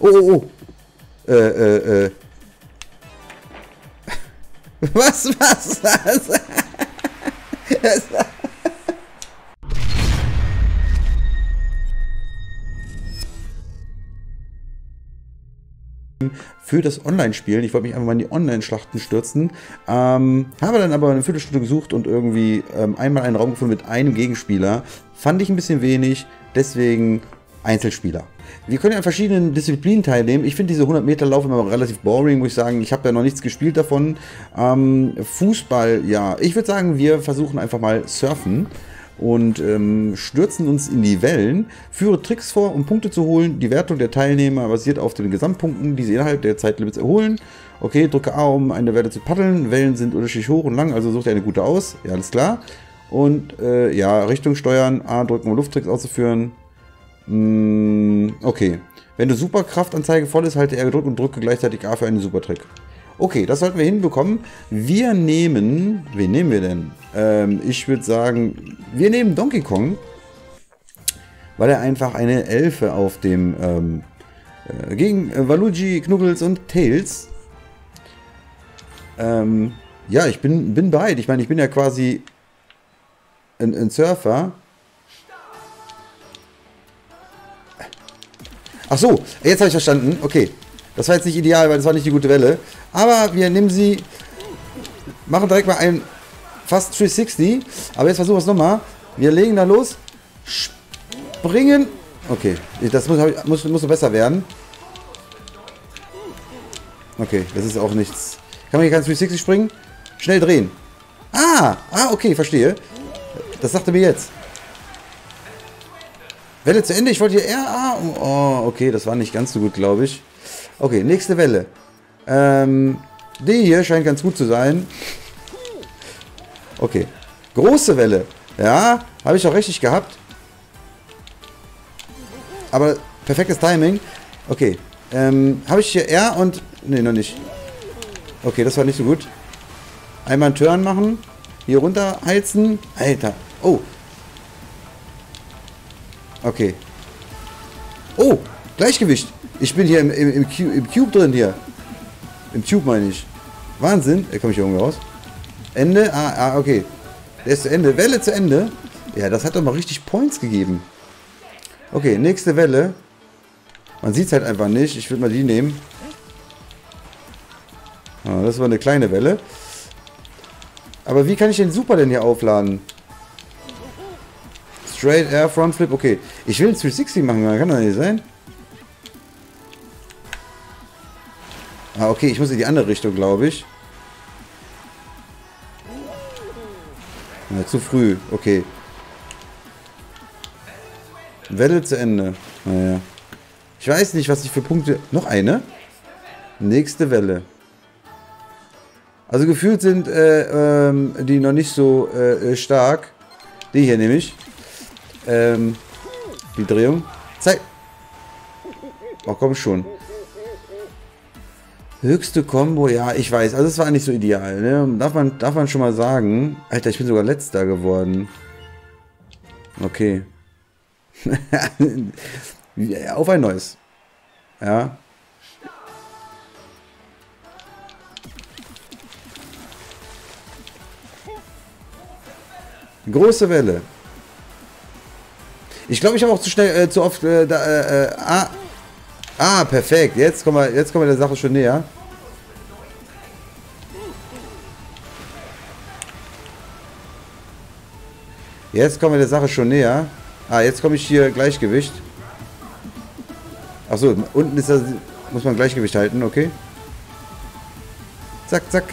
Oh. Was? Das für das Online-Spielen. Ich wollte mich einfach mal in die Online-Schlachten stürzen. Habe dann aber eine Viertelstunde gesucht und irgendwie einmal einen Raum gefunden mit einem Gegenspieler. Fand ich ein bisschen wenig, deswegen Einzelspieler. Wir können ja an verschiedenen Disziplinen teilnehmen. Ich finde diese 100 Meter Lauf immer relativ boring, muss ich sagen. Ich habe ja noch nichts gespielt davon. Fußball, ja. Ich würde sagen, wir versuchen einfach mal Surfen und stürzen uns in die Wellen, führe Tricks vor, um Punkte zu holen. Die Wertung der Teilnehmer basiert auf den Gesamtpunkten, die sie innerhalb der Zeitlimits erholen. Okay, drücke A, um eine Welle zu paddeln. Wellen sind unterschiedlich hoch und lang, also sucht ihr eine gute aus. Ja, alles klar. Und ja, Richtung steuern, A drücken, um Lufttricks auszuführen. Okay. Wenn eine Superkraftanzeige voll ist, halte R gedrückt und drücke gleichzeitig A für einen Supertrick. Okay, das sollten wir hinbekommen. Wir nehmen... Wen nehmen wir denn? Ich würde sagen, wir nehmen Donkey Kong, weil er einfach eine Elfe auf dem... gegen Waluigi, Knuckles und Tails. Ja, ich bin bereit. Ich meine, ich bin ja quasi ein Surfer. Ach so, jetzt habe ich verstanden. Okay. Das war jetzt nicht ideal, weil das war nicht die gute Welle. Aber wir nehmen sie, machen direkt mal einen fast 360. Aber jetzt versuchen wir es nochmal. Wir legen da los, springen. Okay, das muss besser werden. Okay, das ist auch nichts. Kann man hier keinen 360 springen? Schnell drehen. Okay, verstehe. Das sagte mir jetzt. Welle zu Ende, ich wollte hier eher... okay, das war nicht ganz so gut, glaube ich. Okay, nächste Welle. Die hier scheint ganz gut zu sein. Okay. Große Welle. Ja, habe ich auch richtig gehabt. Aber perfektes Timing. Okay. Habe ich hier R und... Ne, noch nicht. Okay, das war nicht so gut. Einmal einen Turn machen. Hier runter heizen. Alter. Oh. Okay. Oh, Gleichgewicht. Ich bin hier im Cube drin hier. Im Cube meine ich. Wahnsinn. Da komme ich hier irgendwie raus. Ende. Okay. Der ist zu Ende. Welle zu Ende. Ja, das hat doch mal richtig Points gegeben. Okay, nächste Welle. Man sieht es halt einfach nicht. Ich würde mal die nehmen. Das war eine kleine Welle. Aber wie kann ich den Super denn hier aufladen? Straight Air, Front Flip. Okay. Ich will einen 360 machen. Kann das nicht sein? Okay, ich muss in die andere Richtung, glaube ich. Ja, zu früh, okay. Welle zu Ende. Naja. Ich weiß nicht, was ich für Punkte... Noch eine? Nächste Welle. Also gefühlt sind die noch nicht so stark. Die hier nämlich. Die Drehung. Zeit. Oh, komm schon. Höchste Combo, ja, ich weiß. Also es war nicht so ideal, ne? Darf man schon mal sagen. Alter, ich bin sogar letzter geworden. Okay. Auf ein neues. Ja. Große Welle. Ich glaube, ich habe auch zu oft... perfekt. Jetzt kommen wir der Sache schon näher. Jetzt komme ich hier Gleichgewicht. Achso, unten ist das... Muss man Gleichgewicht halten, okay. Zack, zack.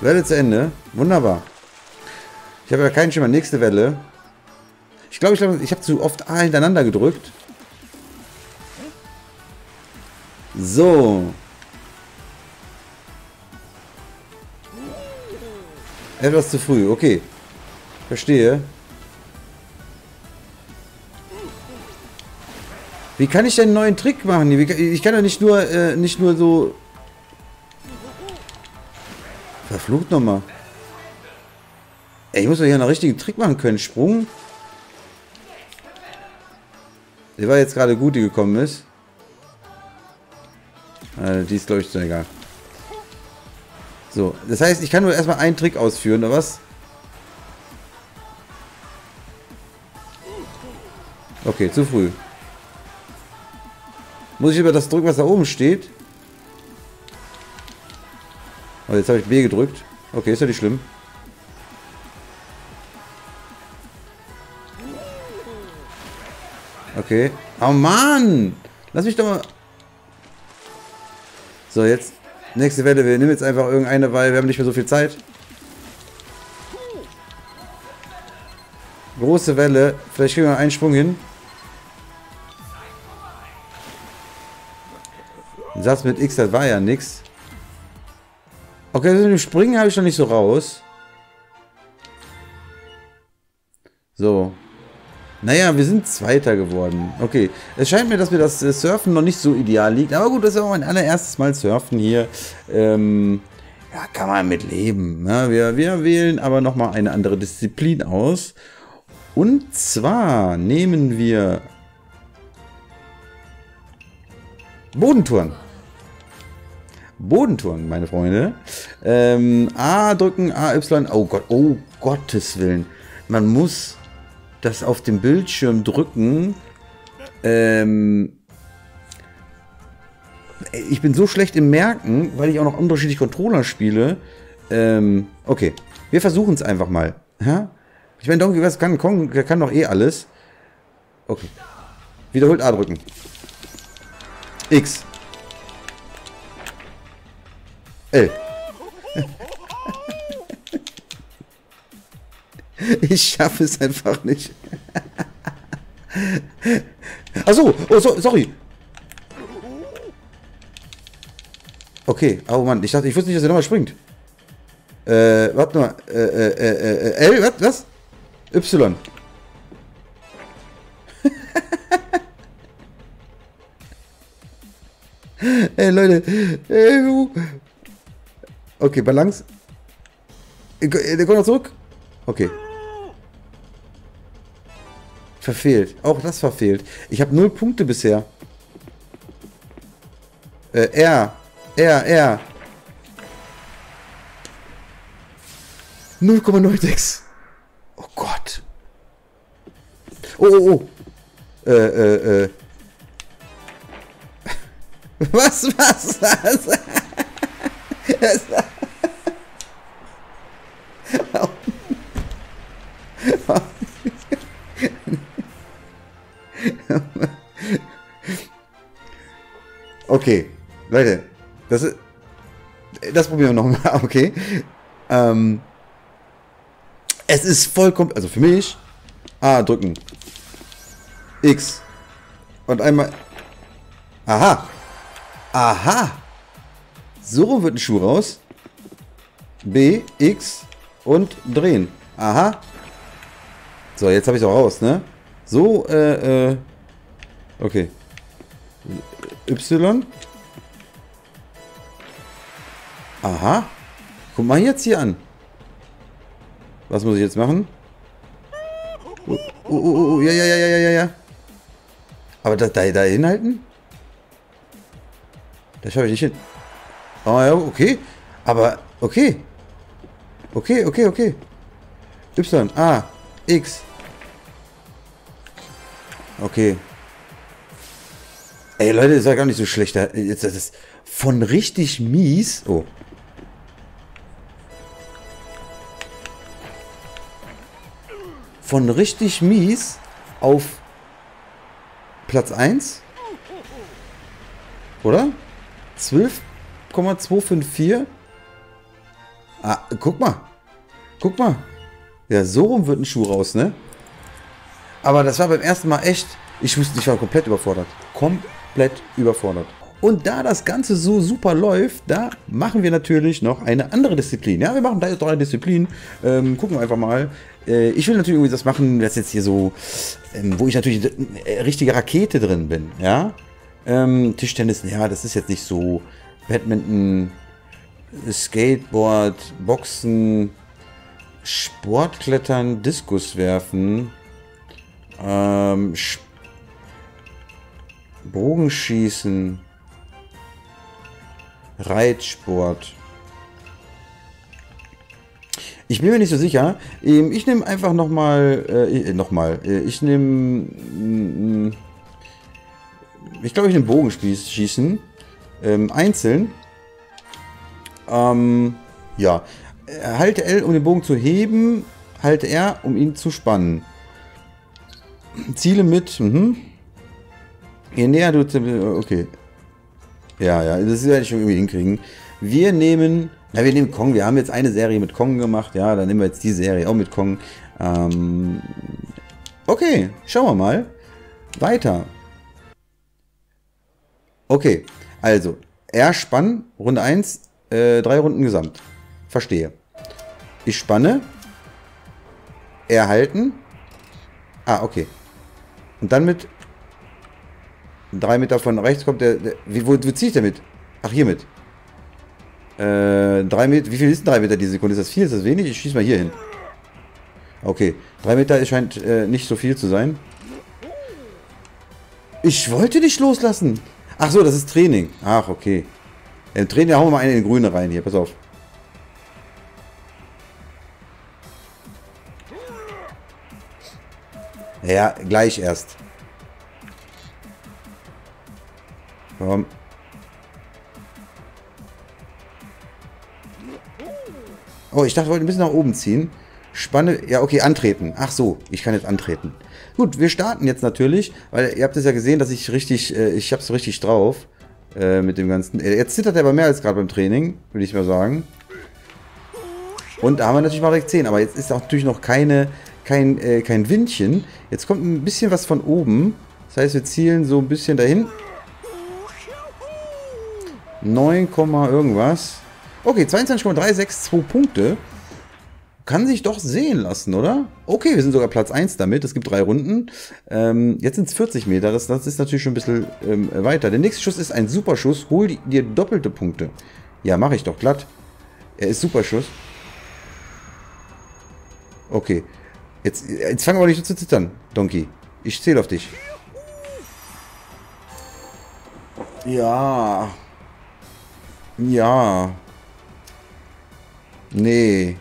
Welle zu Ende. Wunderbar. Ich habe ja keinen Schimmer. Nächste Welle. Ich glaube, ich habe zu oft A hintereinander gedrückt. So. Etwas zu früh, okay. Verstehe. Wie kann ich denn einen neuen Trick machen? Ich kann doch nicht nur so... Verflucht nochmal. Ey, ich muss doch hier einen richtigen Trick machen können. Sprung... Sie war jetzt gerade gut, die gekommen ist. Die ist, glaube ich, schon egal. So, das heißt, ich kann nur erstmal einen Trick ausführen, oder was? Okay, zu früh. Muss ich über das drücken, was da oben steht? Oh, jetzt habe ich B gedrückt. Okay, ist ja nicht schlimm. Okay. Oh Mann! Lass mich doch mal... So, jetzt... Nächste Welle. Wir nehmen jetzt einfach irgendeine, weil wir haben nicht mehr so viel Zeit. Große Welle. Vielleicht kriegen wir einen Sprung hin. Ein Satz mit X, das war ja nix. Okay, mit dem Springen habe ich noch nicht so raus. So. Naja, wir sind Zweiter geworden. Okay, es scheint mir, dass mir das Surfen noch nicht so ideal liegt. Aber gut, das ist auch mein allererstes Mal Surfen hier. Ja, kann man mit leben. Ne? Wir wählen aber nochmal eine andere Disziplin aus. Und zwar nehmen wir... Bodentouren. Bodentouren, meine Freunde. A drücken, A, Y. Oh Gott, oh Gottes Willen. Man muss... das auf dem Bildschirm drücken. Ich bin so schlecht im Merken, weil ich auch noch unterschiedliche Controller spiele. Okay, wir versuchen es einfach mal. Ha? Ich meine, Donkey Kong kann doch eh alles. Okay. Wiederholt A drücken. X. L. Ich schaffe es einfach nicht. Achso, oh, sorry. Okay, oh Mann, ich wusste nicht, dass er nochmal springt. Warte mal. L, was? Y. Ey, Leute. Okay, Balance. Der kommt noch zurück. Okay. Verfehlt. Auch das verfehlt. Ich habe 0 Punkte bisher. R. 0,96. Oh Gott. Oh. Was? Okay, Leute, das probieren wir nochmal, okay? Es ist vollkommen, also für mich, A drücken, X und einmal, aha, so wird ein Schuh raus, B, X und drehen, aha, so, jetzt habe ich es auch raus, ne? So, okay. Y. Aha. Guck mal jetzt hier an. Was muss ich jetzt machen? Oh, ja. Aber da hinhalten? Da schaffe ich nicht hin. Ah, ja, okay. Aber, okay. Okay. Y, A, X. Okay. Ey, Leute, das war gar nicht so schlecht. Jetzt ist es von richtig mies. Oh. Von richtig mies auf Platz 1. Oder? 12,254. Ah, guck mal. Ja, so rum wird ein Schuh raus, ne? Aber das war beim ersten Mal echt... Ich war komplett überfordert. Und da das Ganze so super läuft, da machen wir natürlich noch eine andere Disziplin. Ja, wir machen da jetzt 3 Disziplinen. Gucken wir einfach mal. Ich will natürlich irgendwie das machen, das jetzt hier so, wo ich natürlich richtige Rakete drin bin. Ja? Tischtennis, ja, das ist jetzt nicht so. Badminton, Skateboard, Boxen, Sportklettern, Diskus werfen. Bogenschießen. Reitsport. Ich bin mir nicht so sicher. Ich nehme einfach nochmal... Ich nehme... Ich glaube, ich nehme Bogenschießen. Einzeln. Ja. Halte L, um den Bogen zu heben. Halte R, um ihn zu spannen. Ziele mit... Je näher du... Okay. Ja. Das werde ich schon irgendwie hinkriegen. Wir nehmen... Ja, wir nehmen Kong. Wir haben jetzt eine Serie mit Kong gemacht. Ja, dann nehmen wir jetzt die Serie auch mit Kong. Okay, schauen wir mal. Weiter. Okay, also. R spannen, Runde 1, 3 Runden gesamt. Verstehe. Ich spanne. R halten. Ah, okay. Und dann mit... 3 Meter von rechts kommt der wo ziehe ich damit? Ach, hier mit. 3 Meter, wie viel ist denn 3 Meter die Sekunde? Ist das viel? Ist das wenig? Ich schieße mal hier hin. Okay, 3 Meter scheint nicht so viel zu sein. Ich wollte dich loslassen. Ach so, das ist Training. Ach, okay. Im Training hauen wir mal einen in den Grüne rein hier, pass auf. Ja, gleich erst. Komm. Oh, ich dachte, wir wollten ein bisschen nach oben ziehen. Spanne. Ja, okay, antreten. Ach so, ich kann jetzt antreten. Gut, wir starten jetzt natürlich, weil ihr habt es ja gesehen, dass ich richtig, ich hab's richtig drauf mit dem Ganzen. Jetzt zittert er aber mehr als gerade beim Training, würde ich mal sagen. Und da haben wir natürlich mal direkt 10, aber jetzt ist auch natürlich noch kein Windchen. Jetzt kommt ein bisschen was von oben. Das heißt, wir zielen so ein bisschen dahin. 9, irgendwas. Okay, 22,362 Punkte. Kann sich doch sehen lassen, oder? Okay, wir sind sogar Platz 1 damit. Es gibt 3 Runden. Jetzt sind es 40 Meter. Das ist natürlich schon ein bisschen weiter. Der nächste Schuss ist ein Superschuss. Hol dir doppelte Punkte. Ja, mache ich doch glatt. Er ist Superschuss. Okay. Jetzt fangen wir nicht zu zittern, Donkey. Ich zähle auf dich. Ja... Ja. Nee.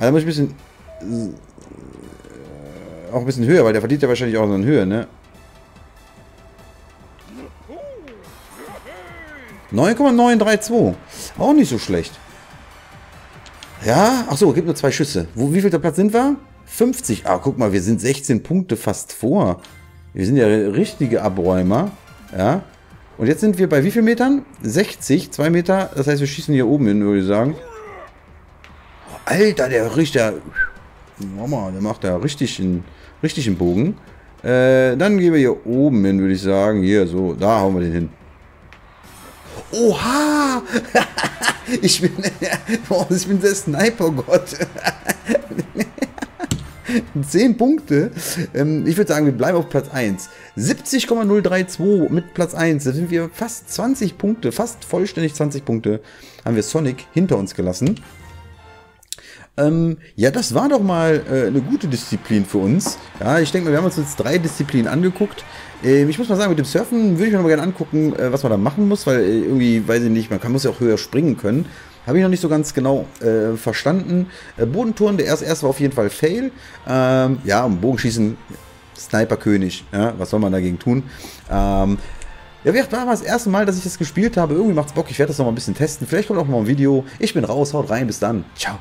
Also muss ich ein bisschen... Auch ein bisschen höher, weil der verdient ja wahrscheinlich auch so eine Höhe, ne? 9,932. Auch nicht so schlecht. Ja? Achso, gibt nur 2 Schüsse. Wie viel der Platz sind wir? 50. Ah, guck mal, wir sind 16 Punkte fast vor. Wir sind ja richtige Abräumer. Ja? Und jetzt sind wir bei wie viel Metern? 60, 2 Meter. Das heißt, wir schießen hier oben hin, würde ich sagen. Alter, der Richter. Mama, der macht da richtig einen Bogen. Dann gehen wir hier oben hin, würde ich sagen. Hier, so. Da hauen wir den hin. Oha! Ich bin der Sniper-Gott. 10 Punkte. Ich würde sagen, wir bleiben auf Platz 1. 70,032 mit Platz 1. Da sind wir fast 20 Punkte, fast vollständig 20 Punkte. Haben wir Sonic hinter uns gelassen. Ja, das war doch mal eine gute Disziplin für uns. Ja, ich denke mal, wir haben uns jetzt 3 Disziplinen angeguckt. Ich muss mal sagen, mit dem Surfen würde ich mir mal gerne angucken, was man da machen muss, weil irgendwie, weiß ich nicht, man muss ja auch höher springen können. Habe ich noch nicht so ganz genau verstanden. Bodenturnen, der erste war auf jeden Fall Fail. Ja, um Bogenschießen, Sniperkönig. Ja, was soll man dagegen tun? Ja, wie gesagt, war das erste Mal, dass ich das gespielt habe. Irgendwie macht's Bock. Ich werde das noch mal ein bisschen testen. Vielleicht kommt auch mal ein Video. Ich bin raus, haut rein, bis dann. Ciao.